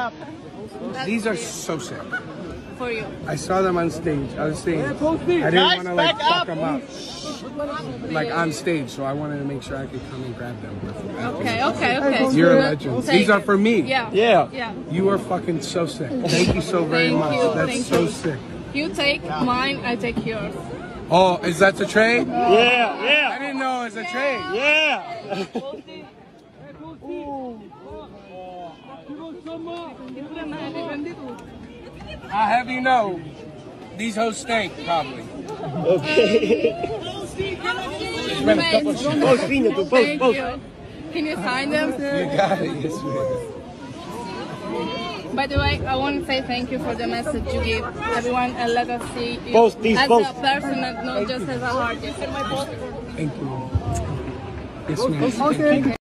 up. These are so sick. For you. I saw them on stage. I was saying, I didn't want to like fuck them up. Like on stage, so I wanted to make sure I could come and grab them. Okay, okay, okay. You're a legend. These are for me. Yeah. Yeah. You are fucking so sick. Thank you so very much. That's so sick. You take mine, I take yours. Oh, is that the trade? Yeah, yeah. I didn't know it's a trade. Yeah. I'll have you know, these hoes stink, probably. Okay. Thank you. Can you sign them? You got it, yes, ma'am. By the way, I want to say thank you for the message you give everyone, and let us see you as a person and not just as an artist. Thank you. Yes, ma'am. Okay.